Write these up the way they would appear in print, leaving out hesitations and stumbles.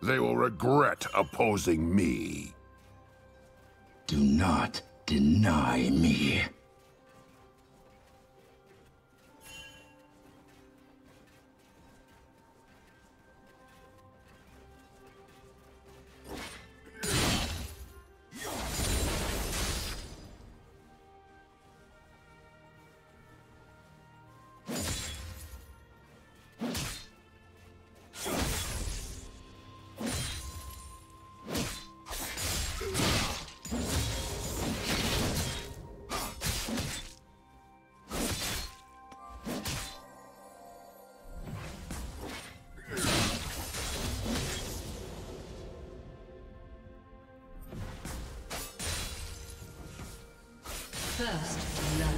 They will regret opposing me. Do not deny me. First love.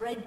Red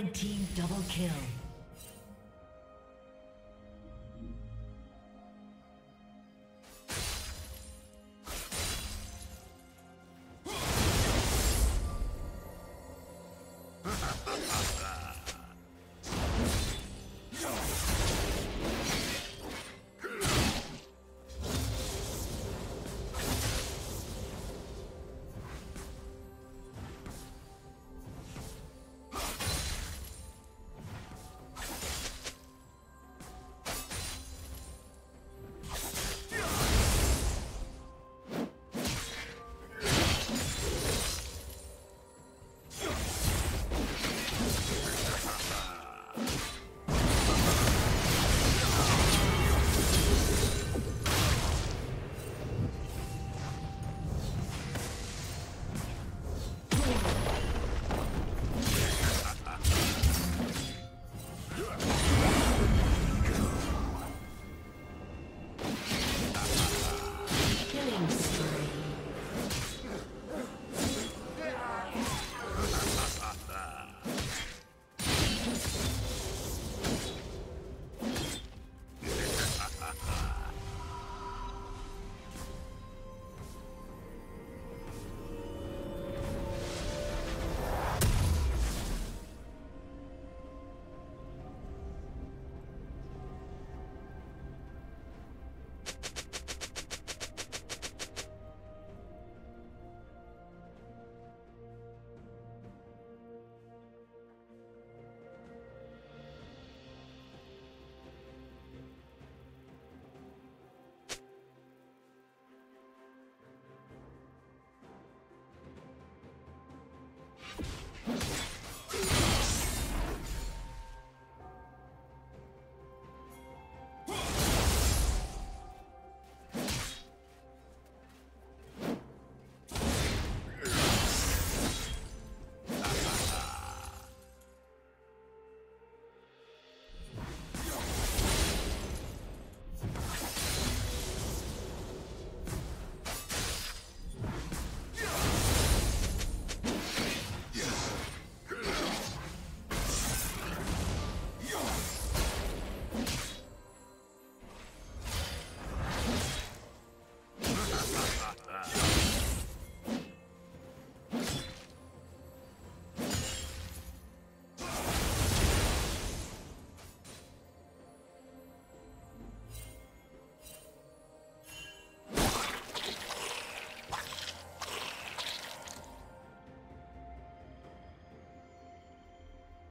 Red team double kill.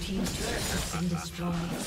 Team's turret has been destroyed.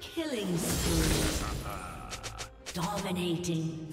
Killing spree. Dominating.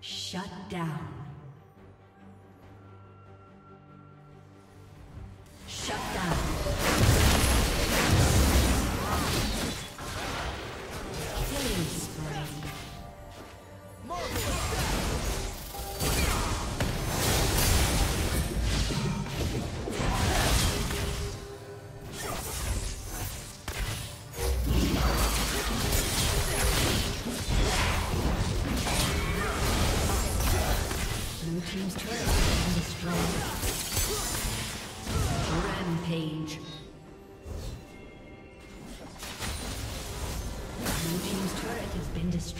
Shut down. Shut down. Killing spree. Team's turret and destroyed. Rampage. Blue team's turret has been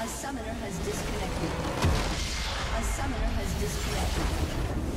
A summoner has disconnected. A summoner has disconnected.